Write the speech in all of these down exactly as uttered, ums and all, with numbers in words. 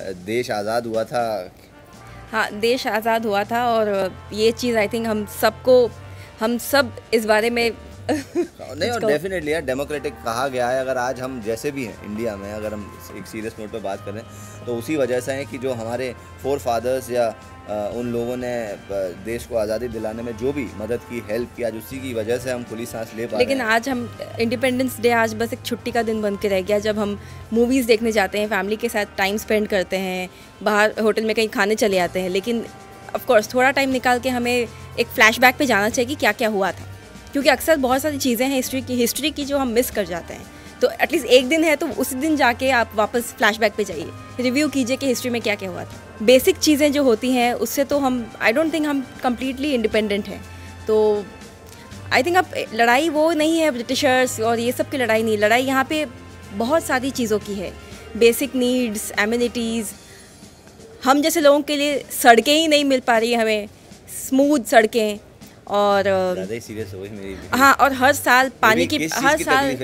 देश आज़ाद हुआ था। हाँ, देश आज़ाद हुआ था और ये चीज़ आई थिंक हम सबको, हम सब इस बारे में नहीं, और डेफिनेटली यार डेमोक्रेटिक कहा गया है। अगर आज हम जैसे भी हैं इंडिया में, अगर हम एक सीरियस नोट पर बात करें तो उसी वजह से है कि जो हमारे फोर फादर्स या उन लोगों ने देश को आज़ादी दिलाने में जो भी मदद की, हेल्प की, आज उसी की वजह से हम खुली सांस ले पा रहे हैं। लेकिन आज हम इंडिपेंडेंस डे आज बस एक छुट्टी का दिन बन के रह गया। जब हम मूवीज़ देखने जाते हैं, फैमिली के साथ टाइम स्पेंड करते हैं, बाहर होटल में कहीं खाने चले जाते हैं, लेकिन ऑफकोर्स थोड़ा टाइम निकाल के हमें एक फ्लैशबैक पे जाना चाहिए कि क्या क्या हुआ था, क्योंकि अक्सर बहुत सारी चीज़ें हैं हिस्ट्री की हिस्ट्री की जो हम मिस कर जाते हैं। तो एटलीस्ट एक दिन है तो उसी दिन जाके आप वापस फ्लैशबैक पे जाइए, रिव्यू कीजिए कि हिस्ट्री में क्या क्या हुआ था। बेसिक चीज़ें जो होती हैं उससे तो हम, आई डोंट थिंक हम कम्प्लीटली इंडिपेंडेंट हैं। तो आई थिंक अब लड़ाई वो नहीं है ब्रिटिशर्स और ये सब की लड़ाई नहीं, लड़ाई यहाँ पे बहुत सारी चीज़ों की है। बेसिक नीड्स, एम्यूनिटीज़, हम जैसे लोगों के लिए सड़कें ही नहीं मिल पा रही है हमें, स्मूथ सड़कें। और सीरियस हो गई मेरी भी। हाँ, और हर साल पानी की, हर साल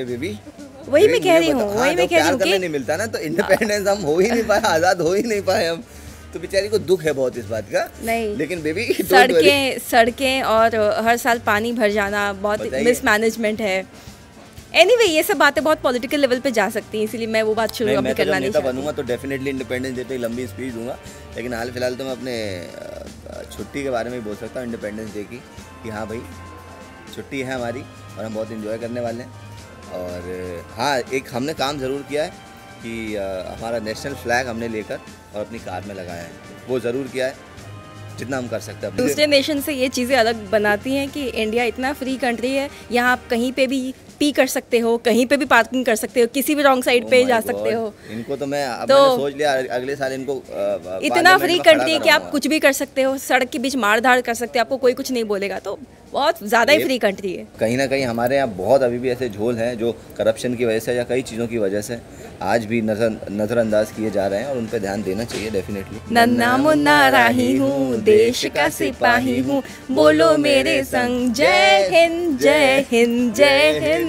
वही मैं कह रही हूँ, वही मैं कह रही हूँ कि नहीं मिलता ना, तो इंडिपेंडेंस हम हो ही नहीं पाए, आज़ाद हो ही नहीं पाए हम। तो बेचारी को दुख है बहुत इस बात का। नहीं, लेकिन बेबी सड़कें सड़कें और हर साल पानी भर जाना बहुत मिसमैनेजमेंट है। एनीवे anyway, ये सब बातें बहुत पॉलिटिकल लेवल पे जा सकती हैं, इसीलिए मैं वो बात शुरू करना नहीं चाहती। मैं नेता बनूंगा तो डेफिनेटली इंडिपेंडेंस डे पे लंबी स्पीच दूंगा, लेकिन हाल फिलहाल तो मैं अपने छुट्टी के बारे में ही बोल सकता हूँ, इंडिपेंडेंस डे की, कि हाँ भाई छुट्टी है हमारी और हम बहुत इन्जॉय करने वाले हैं। और हाँ, एक हमने काम ज़रूर किया है कि हमारा नेशनल फ्लैग हमने लेकर और अपनी कार में लगाया है, वो ज़रूर किया है जितना हम कर सकते हैं। दूसरे नेशन से ये चीज़ें अलग बनाती हैं कि इंडिया इतना फ्री कंट्री है, यहाँ आप कहीं पे भी पी कर सकते हो, कहीं पे भी पार्किंग कर सकते हो, किसी भी रॉन्ग साइड oh पे जा सकते हो। इनको तो मैं अब तो, मैंने सोच लिया अगले साल इनको आ, इतना फ्री कंट्री है कि आप कुछ भी कर सकते हो, सड़क के बीच मार धाड़ कर सकते हो, आपको कोई कुछ नहीं बोलेगा। तो बहुत ज़्यादा ही फ्री कंट्री है। कहीं ना कहीं हमारे यहाँ बहुत अभी भी ऐसे झोल हैं जो करप्शन की वजह से या कई चीज़ों की वजह से आज भी नजर नज़रअंदाज किए जा रहे हैं, और उन पर ध्यान देना चाहिए डेफिनेटली। नन्ना मुन्ना राही हूँ, देश का सिपाही हूँ, बोलो मेरे संग जय हिंद जय हिंद जय Hind.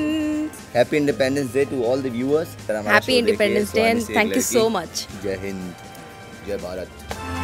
Happy independence day to all the viewers. Happy independence day and thank you so much. जय हिंद, जय भारत।